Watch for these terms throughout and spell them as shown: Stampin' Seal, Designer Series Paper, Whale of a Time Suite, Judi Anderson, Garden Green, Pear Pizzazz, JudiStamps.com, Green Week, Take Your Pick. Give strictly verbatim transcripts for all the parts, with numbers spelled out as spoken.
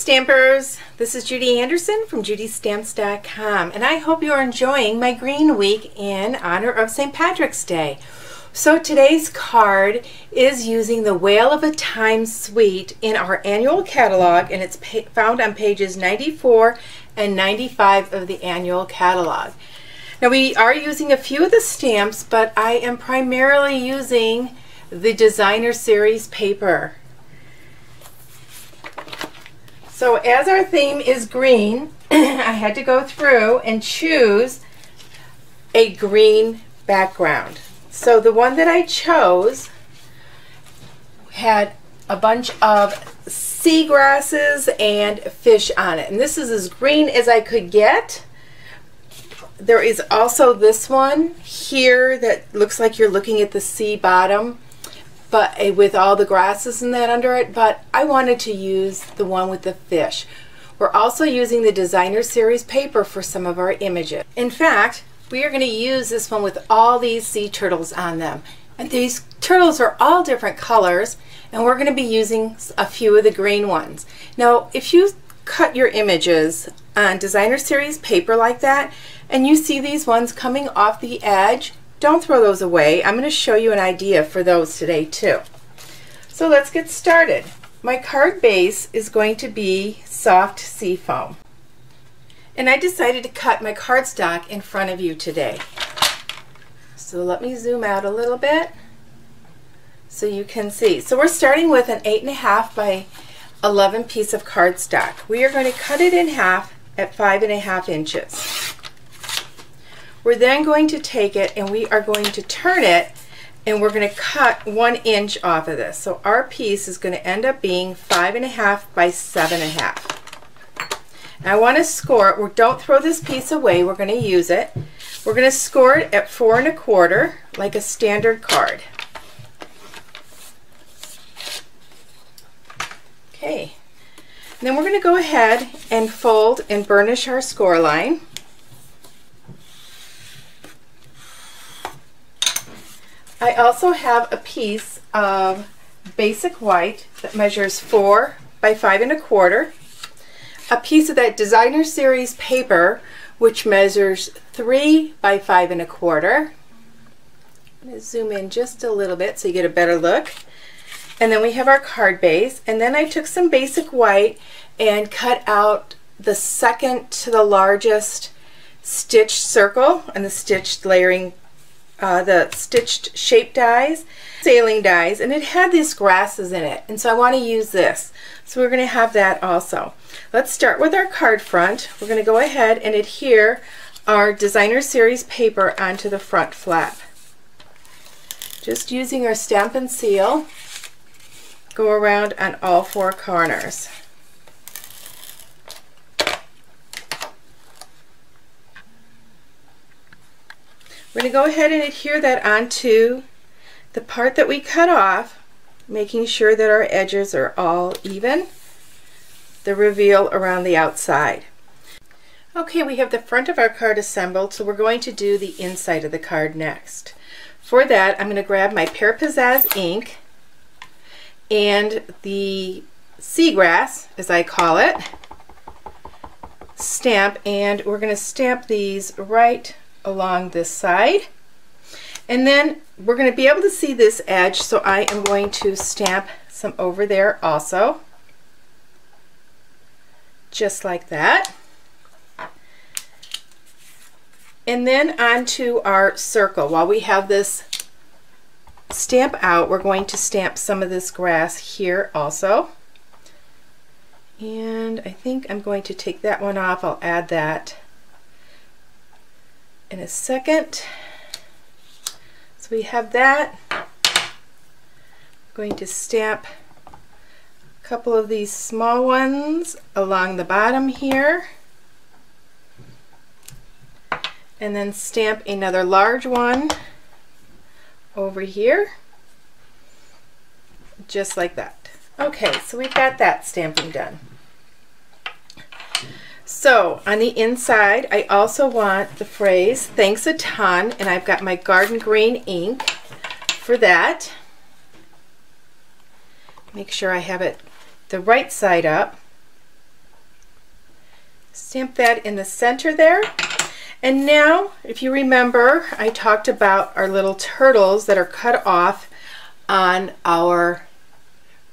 Stampers! This is Judi Anderson from Judi Stamps dot com, and I hope you're enjoying my green week in honor of Saint Patrick's Day. So today's card is using the Whale of a Time Suite in our annual catalog, and it's found on pages ninety-four and ninety-five of the annual catalog. Now we are using a few of the stamps, but I am primarily using the Designer Series Paper. So as our theme is green, I had to go through and choose a green background. So the one that I chose had a bunch of seagrasses and fish on it. And this is as green as I could get. There is also this one here that looks like you're looking at the sea bottom, but with all the grasses and that under it, but I wanted to use the one with the fish. We're also using the Designer Series Paper for some of our images. In fact, we are going to use this one with all these sea turtles on them. And these turtles are all different colors, and we're going to be using a few of the green ones. Now, if you cut your images on Designer Series Paper like that, and you see these ones coming off the edge, don't throw those away. I'm going to show you an idea for those today too. So let's get started. My card base is going to be soft seafoam. And I decided to cut my cardstock in front of you today. So let me zoom out a little bit so you can see. So we're starting with an eight and a half by eleven piece of cardstock. We are going to cut it in half at five and a half inches. We're then going to take it and we are going to turn it, and we're going to cut one inch off of this. So our piece is going to end up being five and a half by seven and a half. I want to score it. Don't throw this piece away. We're going to use it. We're going to score it at four and a quarter like a standard card. Okay. And then we're going to go ahead and fold and burnish our score line. I also have a piece of basic white that measures four by five and a quarter, a piece of that Designer Series Paper which measures three by five and a quarter. I'm going to zoom in just a little bit so you get a better look. And then we have our card base, and then I took some basic white and cut out the second to the largest stitched circle and the stitched layering Uh, the stitched shape dies, sailing dies, and it had these grasses in it, and so I want to use this. So we're going to have that also. Let's start with our card front. We're going to go ahead and adhere our Designer Series Paper onto the front flap. Just using our Stampin' Seal, go around on all four corners. We're going to go ahead and adhere that onto the part that we cut off, making sure that our edges are all even, the reveal around the outside. Okay, we have the front of our card assembled, so we're going to do the inside of the card next. For that, I'm going to grab my Pear Pizzazz ink and the seagrass, as I call it, stamp, and we're going to stamp these right along this side, and then we're going to be able to see this edge, so I am going to stamp some over there also, just like that, and then onto our circle. While we have this stamp out, we're going to stamp some of this grass here also, and I think I'm going to take that one off. I'll add that in a second. So we have that. I'm going to stamp a couple of these small ones along the bottom here, and then stamp another large one over here, just like that. Okay, so we've got that stamping done. So on the inside, I also want the phrase "thanks a ton," and I've got my Garden Green ink for that. Make sure I have it the right side up. Stamp that in the center there. And now, if you remember, I talked about our little turtles that are cut off on our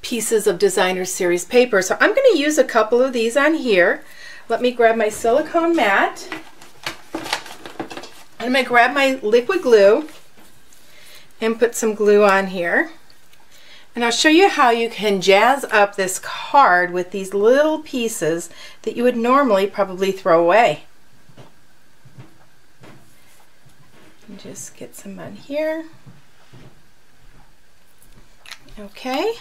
pieces of Designer Series paper. So I'm going to use a couple of these on here. Let me grab my silicone mat. I'm going to grab my liquid glue and put some glue on here. And I'll show you how you can jazz up this card with these little pieces that you would normally probably throw away. And just get some on here. Okay,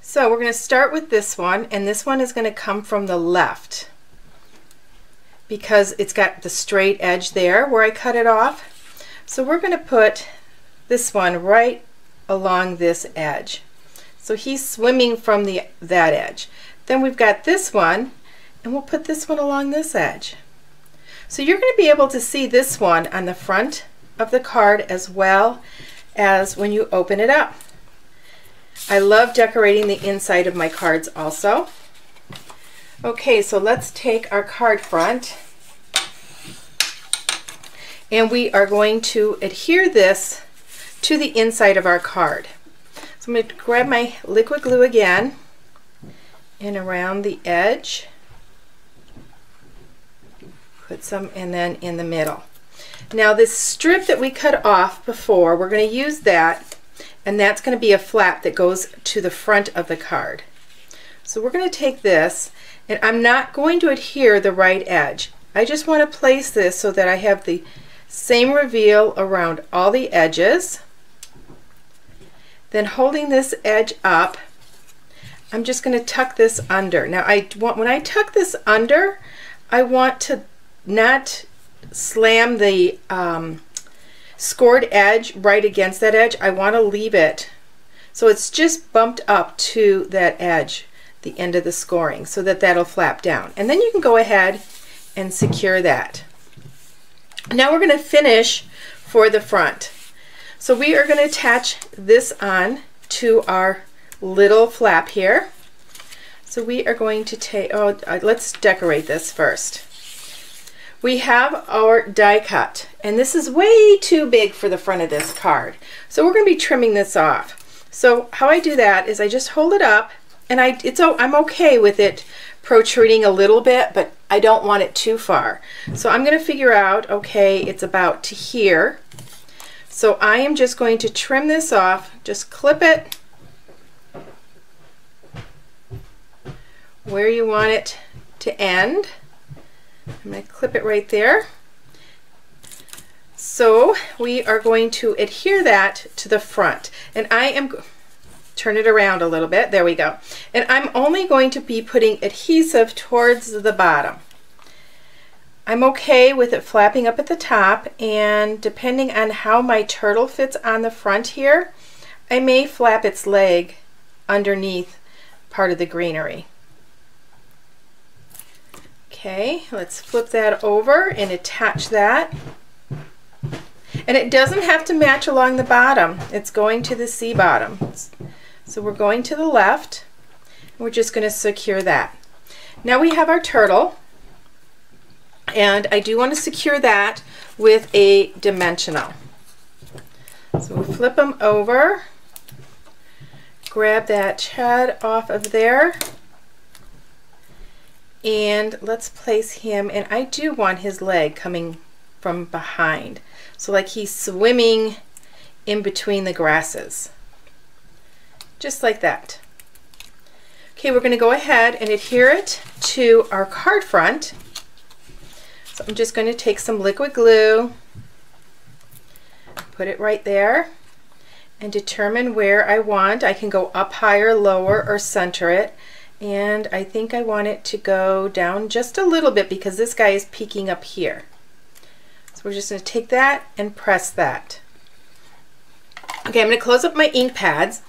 so we're going to start with this one, and this one is going to come from the left because it's got the straight edge there where I cut it off. So we're going to put this one right along this edge. So he's swimming from the that edge. Then we've got this one, and we'll put this one along this edge. So you're going to be able to see this one on the front of the card as well as when you open it up. I love decorating the inside of my cards also. Okay, so let's take our card front, and we are going to adhere this to the inside of our card. So I'm going to grab my liquid glue again and around the edge, put some, and then in the middle. Now this strip that we cut off before, we're going to use that, and that's going to be a flap that goes to the front of the card. So we're going to take this, and I'm not going to adhere the right edge. I just want to place this so that I have the same reveal around all the edges. Then holding this edge up, I'm just going to tuck this under. Now I want, when I tuck this under, I want to not slam the um, scored edge right against that edge. I want to leave it so it's just bumped up to that edge, the end of the scoring, so that that'll flap down. And then you can go ahead and secure that. Now we're going to finish for the front. So we are going to attach this on to our little flap here. So we are going to take, oh, let's decorate this first. We have our die cut, and this is way too big for the front of this card. So we're going to be trimming this off. So how I do that is I just hold it up, and I, it's, oh, I'm okay with it protruding a little bit, but I don't want it too far. So I'm going to figure out, okay, it's about to here. So I am just going to trim this off, just clip it where you want it to end. I'm going to clip it right there. So we are going to adhere that to the front, and I am, turn it around a little bit, there we go. And I'm only going to be putting adhesive towards the bottom. I'm okay with it flapping up at the top, and depending on how my turtle fits on the front here, I may flap its leg underneath part of the greenery. Okay, let's flip that over and attach that. And it doesn't have to match along the bottom. It's going to the sea bottom. So we're going to the left. We're just going to secure that. Now we have our turtle, and I do want to secure that with a dimensional. So we flip them over, grab that head off of there, and let's place him, and I do want his leg coming from behind, so like he's swimming in between the grasses, just like that. Okay, we're going to go ahead and adhere it to our card front. So I'm just going to take some liquid glue, put it right there, and determine where I want. I can go up higher, lower, or center it. And I think I want it to go down just a little bit because this guy is peeking up here. So we're just going to take that and press that. Okay, I'm going to close up my ink pads,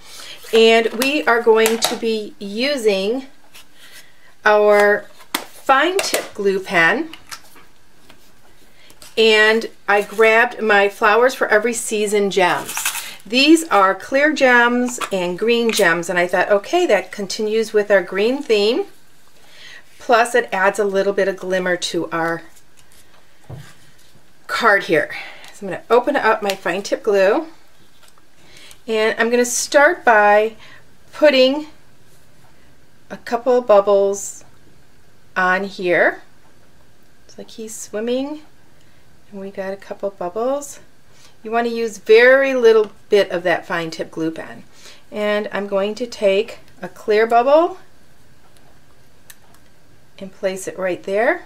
and we are going to be using our fine tip glue pen. And I grabbed my Flowers for Every Season gems. These are clear gems and green gems, and I thought, okay, that continues with our green theme. Plus it adds a little bit of glimmer to our card here. So I'm going to open up my fine tip glue, and I'm going to start by putting a couple of bubbles on here. It's like he's swimming, and we got a couple bubbles. You want to use very little bit of that fine tip glue pen. And I'm going to take a clear bubble and place it right there.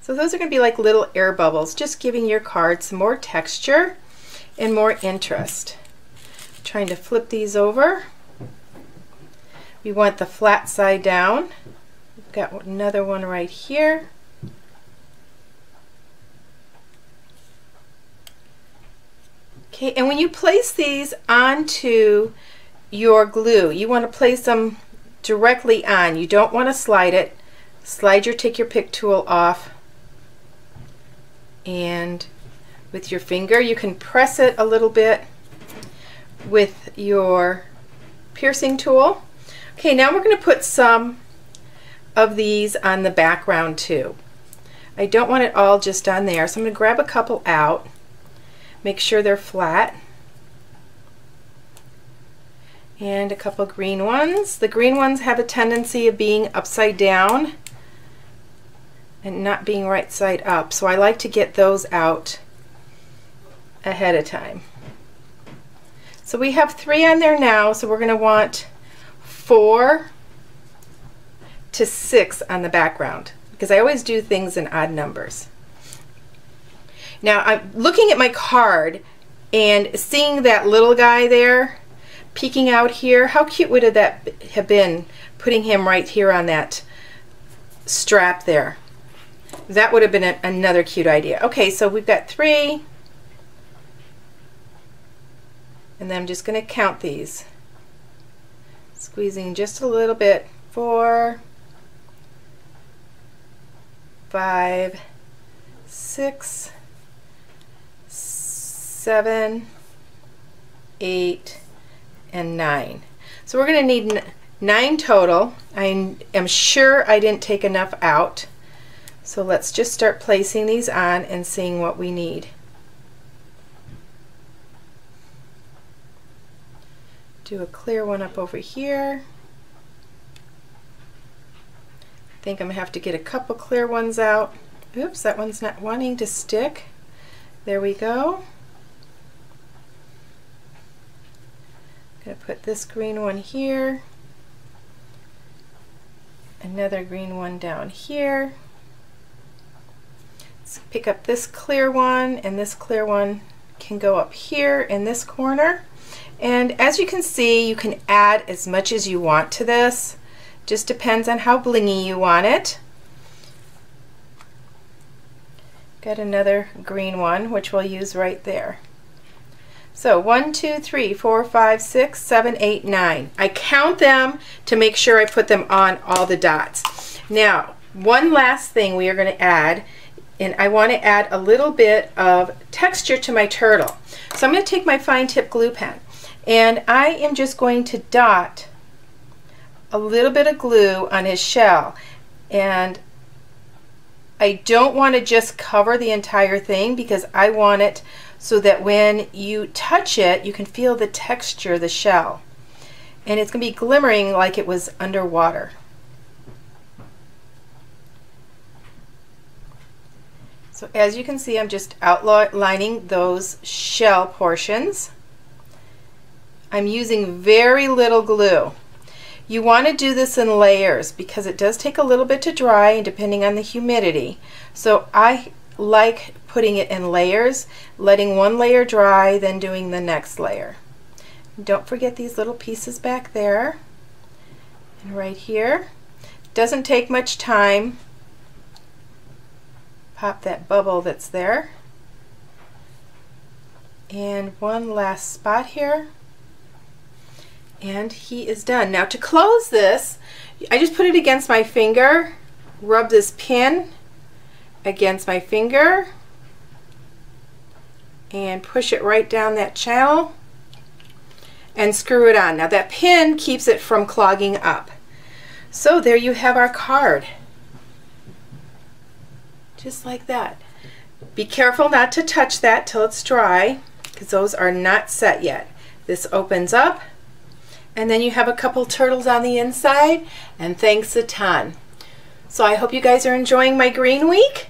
So those are going to be like little air bubbles, just giving your card some more texture and more interest. I'm trying to flip these over. We want the flat side down. We've got another one right here. Okay, and when you place these onto your glue, you want to place them directly on. You don't want to slide it. Slide your Take Your Pick tool off, and with your finger you can press it a little bit with your piercing tool. Okay, now we're going to put some of these on the background too. I don't want it all just on there, so I'm going to grab a couple out. Make sure they're flat. And a couple green ones. The green ones have a tendency of being upside down and not being right side up, so I like to get those out ahead of time. So we have three on there now, so we're going to want four to six on the background, because I always do things in odd numbers. Now I'm looking at my card and seeing that little guy there peeking out here. How cute would that have been, putting him right here on that strap there? That would have been a, another cute idea. Okay, so we've got three, and then I'm just going to count these. Squeezing just a little bit. Four, five, six, seven, eight, and nine. So we're going to need nine total. I am sure I didn't take enough out. So let's just start placing these on and seeing what we need. Do a clear one up over here. I think I'm going to have to get a couple clear ones out. Oops, that one's not wanting to stick. There we go. Going to put this green one here, another green one down here. Let's pick up this clear one, and this clear one can go up here in this corner. And as you can see, you can add as much as you want to this. Just depends on how blingy you want it. Got another green one, which we'll use right there. So one, two, three, four, five, six, seven, eight, nine. I count them to make sure I put them on all the dots. Now, one last thing we are going to add, and I want to add a little bit of texture to my turtle. So I'm going to take my fine tip glue pen, and I am just going to dot a little bit of glue on his shell. And I don't want to just cover the entire thing, because I want it so that when you touch it, you can feel the texture of the shell. And it's going to be glimmering like it was underwater. So as you can see, I'm just outlining those shell portions. I'm using very little glue. You want to do this in layers, because it does take a little bit to dry, and depending on the humidity. So I like putting it in layers, letting one layer dry, then doing the next layer. Don't forget these little pieces back there and right here. Doesn't take much time. Pop that bubble that's there. And one last spot here. And he is done. Now to close this, I just put it against my finger, rub this pin against my finger, and push it right down that channel and screw it on. Now that pin keeps it from clogging up. So there you have our card. Just like that. Be careful not to touch that till it's dry, because those are not set yet. This opens up, and then you have a couple turtles on the inside, and thanks a ton. So I hope you guys are enjoying my green week,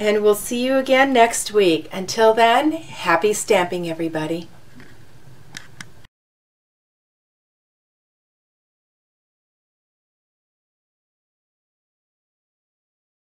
and we'll see you again next week. Until then, happy stamping, everybody.